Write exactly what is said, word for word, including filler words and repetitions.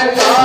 I